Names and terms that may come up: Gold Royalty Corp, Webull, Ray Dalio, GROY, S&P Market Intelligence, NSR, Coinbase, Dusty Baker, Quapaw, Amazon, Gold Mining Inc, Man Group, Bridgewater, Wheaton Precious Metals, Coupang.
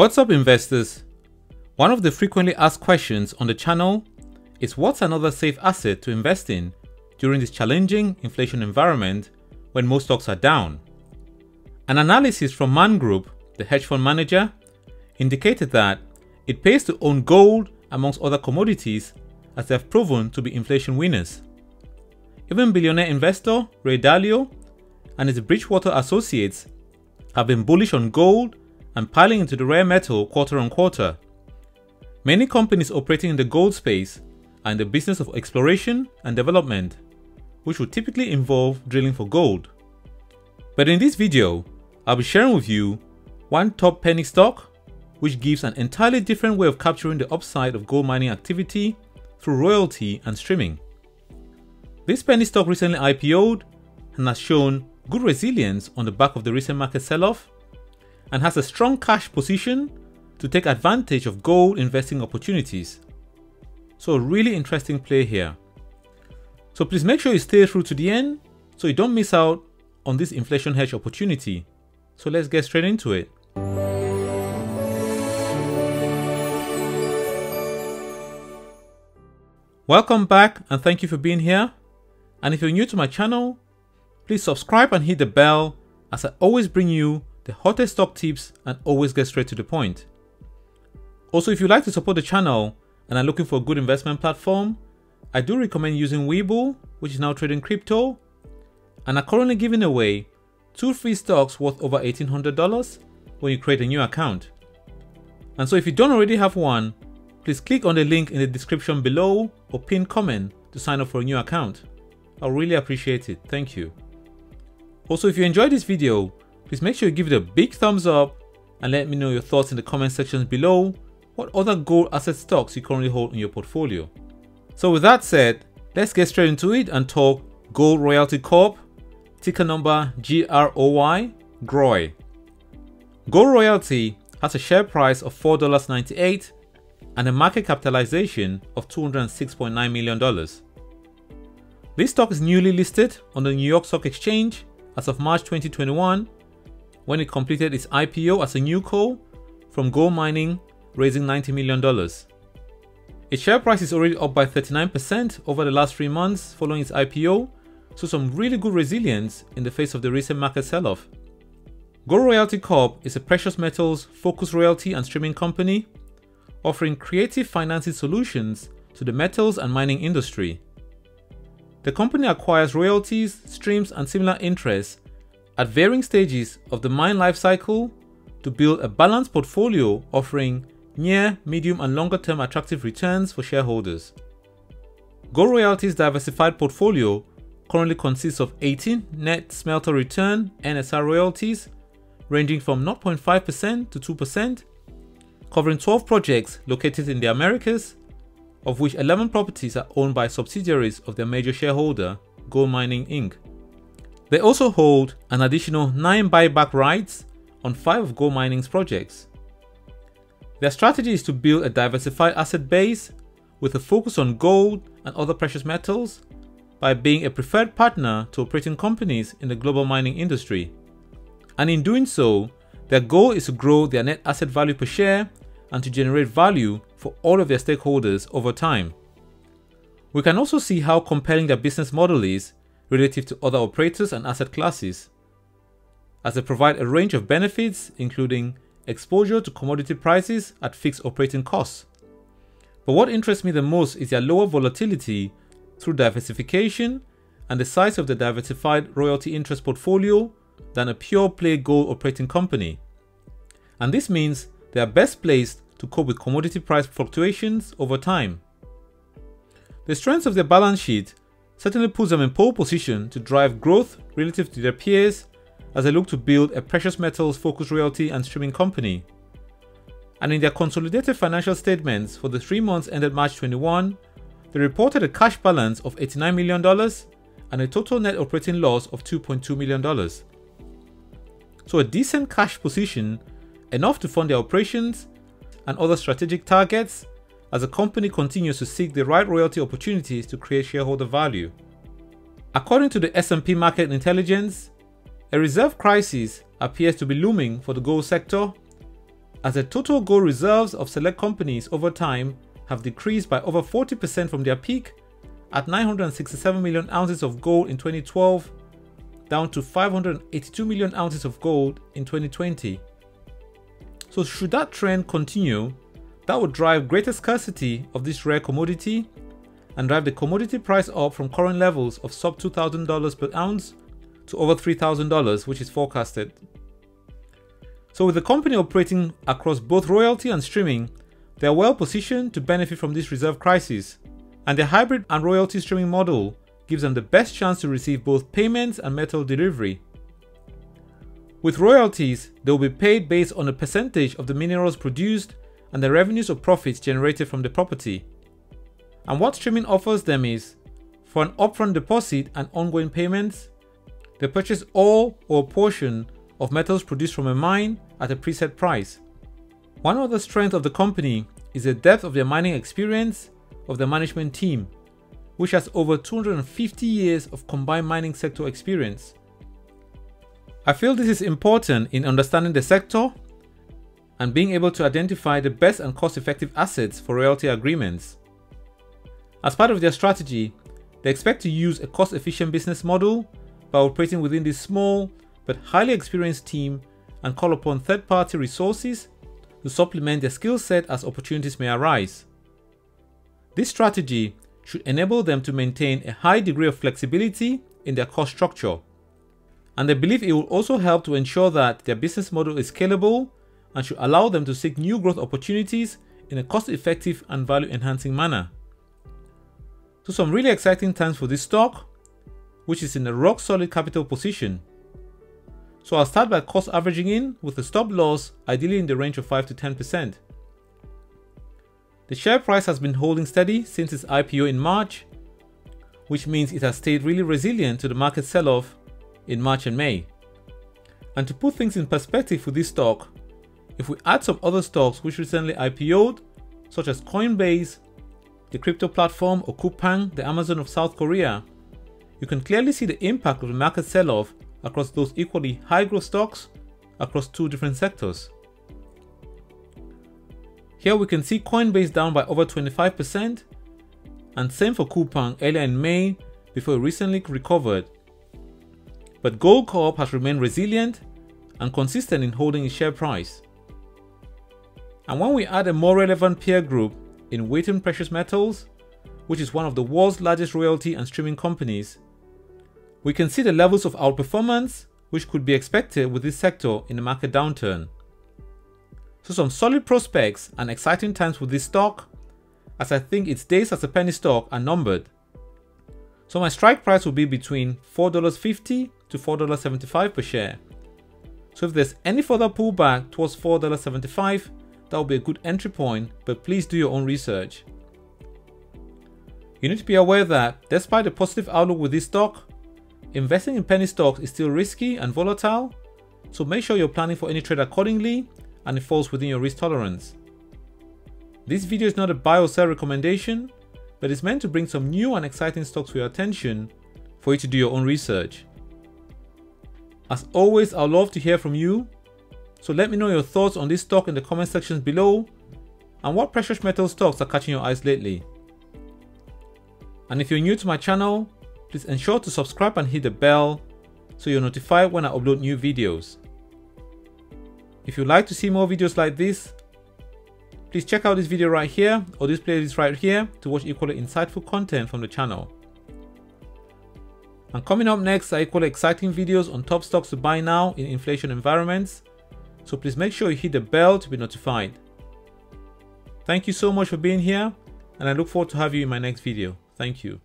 What's up, investors? One of the frequently asked questions on the channel is what's another safe asset to invest in during this challenging inflation environment when most stocks are down. An analysis from Man Group, the hedge fund manager, indicated that it pays to own gold amongst other commodities as they have proven to be inflation winners. Even billionaire investor Ray Dalio and his Bridgewater associates have been bullish on gold and piling into the rare metal quarter on quarter. Many companies operating in the gold space are in the business of exploration and development, which would typically involve drilling for gold. But in this video, I'll be sharing with you one top penny stock, which gives an entirely different way of capturing the upside of gold mining activity through royalty and streaming. This penny stock recently IPO'd and has shown good resilience on the back of the recent market sell-off, and has a strong cash position to take advantage of gold investing opportunities. So a really interesting play here. So please make sure you stay through to the end so you don't miss out on this inflation hedge opportunity. So let's get straight into it. Welcome back and thank you for being here. And if you're new to my channel, please subscribe and hit the bell as I always bring you the hottest stock tips and always get straight to the point. Also, if you'd like to support the channel and are looking for a good investment platform, I do recommend using Webull, which is now trading crypto, and are currently giving away 2 free stocks worth over $1,800 when you create a new account. And so if you don't already have one, please click on the link in the description below or pinned comment to sign up for a new account. I'll really appreciate it. Thank you. Also, if you enjoyed this video, please make sure you give it a big thumbs up and let me know your thoughts in the comment sections below what other gold asset stocks you currently hold in your portfolio. So with that said, let's get straight into it and talk Gold Royalty Corp, ticker number GROY. Gold Royalty has a share price of $4.98 and a market capitalization of $206.9 million. This stock is newly listed on the New York Stock Exchange as of March 2021, when it completed its IPO as a newco from Gold Mining, raising $90 million. Its share price is already up by 39% over the last 3 months following its IPO, so some really good resilience in the face of the recent market sell-off. Gold Royalty Corp is a precious metals focused royalty and streaming company, offering creative financing solutions to the metals and mining industry. The company acquires royalties, streams, and similar interests at varying stages of the mine life cycle to build a balanced portfolio offering near, medium, and longer term attractive returns for shareholders. Gold Royalty's diversified portfolio currently consists of 18 net smelter return NSR royalties ranging from 0.5% to 2%, covering 12 projects located in the Americas, of which 11 properties are owned by subsidiaries of their major shareholder, Gold Mining Inc. They also hold an additional 9 buyback rights on 5 of Gold Mining's projects. Their strategy is to build a diversified asset base with a focus on gold and other precious metals by being a preferred partner to operating companies in the global mining industry. And in doing so, their goal is to grow their net asset value per share and to generate value for all of their stakeholders over time. We can also see how compelling their business model is relative to other operators and asset classes, as they provide a range of benefits including exposure to commodity prices at fixed operating costs. But what interests me the most is their lower volatility through diversification and the size of the diversified royalty interest portfolio than a pure play gold operating company. And this means they are best placed to cope with commodity price fluctuations over time. The strength of their balance sheet certainly puts them in pole position to drive growth relative to their peers as they look to build a precious metals focused royalty and streaming company. And in their consolidated financial statements for the 3 months ended March 21, they reported a cash balance of $89 million and a total net operating loss of $2.2 million. So a decent cash position, enough to fund their operations and other strategic targets as the company continues to seek the right royalty opportunities to create shareholder value. According to the S&P Market Intelligence, a reserve crisis appears to be looming for the gold sector, as the total gold reserves of select companies over time have decreased by over 40% from their peak at 967 million ounces of gold in 2012, down to 582 million ounces of gold in 2020. So should that trend continue, that would drive greater scarcity of this rare commodity and drive the commodity price up from current levels of sub $2,000 per ounce to over $3,000, which is forecasted. So with the company operating across both royalty and streaming, they are well positioned to benefit from this reserve crisis, and their hybrid and royalty streaming model gives them the best chance to receive both payments and metal delivery. With royalties, they will be paid based on a percentage of the minerals produced and the revenues or profits generated from the property. And what streaming offers them is, for an upfront deposit and ongoing payments, they purchase all or a portion of metals produced from a mine at a preset price. One other strength of the company is the depth of their mining experience of the management team, which has over 250 years of combined mining sector experience. I feel this is important in understanding the sector and being able to identify the best and cost-effective assets for royalty agreements. As part of their strategy, they expect to use a cost-efficient business model by operating within this small but highly experienced team and call upon third-party resources to supplement their skill set as opportunities may arise. This strategy should enable them to maintain a high degree of flexibility in their cost structure, and they believe it will also help to ensure that their business model is scalable and should allow them to seek new growth opportunities in a cost-effective and value-enhancing manner. So some really exciting times for this stock, which is in a rock-solid capital position. So I'll start by cost averaging in with a stop loss ideally in the range of 5 to 10%. The share price has been holding steady since its IPO in March, which means it has stayed really resilient to the market sell-off in March and May. And to put things in perspective for this stock, if we add some other stocks which recently IPO'd, such as Coinbase, the crypto platform, or Coupang, the Amazon of South Korea, you can clearly see the impact of the market sell-off across those equally high-growth stocks across two different sectors. Here we can see Coinbase down by over 25%, and same for Coupang earlier in May before it recently recovered. But Gold Corp has remained resilient and consistent in holding its share price. And when we add a more relevant peer group in Wheaton Precious Metals, which is one of the world's largest royalty and streaming companies, we can see the levels of outperformance which could be expected with this sector in the market downturn. So some solid prospects and exciting times with this stock, as I think its days as a penny stock are numbered. So my strike price will be between $4.50 to $4.75 per share. So if there's any further pullback towards $4.75, that will be a good entry point, but please do your own research. You need to be aware that despite the positive outlook with this stock, investing in penny stocks is still risky and volatile, so make sure you're planning for any trade accordingly and it falls within your risk tolerance. This video is not a buy or sell recommendation, but it's meant to bring some new and exciting stocks to your attention for you to do your own research. As always, I'd love to hear from you, so let me know your thoughts on this stock in the comment sections below and what precious metal stocks are catching your eyes lately. And if you're new to my channel, please ensure to subscribe and hit the bell so you're notified when I upload new videos. If you'd like to see more videos like this, please check out this video right here or this playlist right here to watch equally insightful content from the channel. And coming up next are equally exciting videos on top stocks to buy now in inflation environments, so please make sure you hit the bell to be notified. Thank you so much for being here, and I look forward to having you in my next video. Thank you.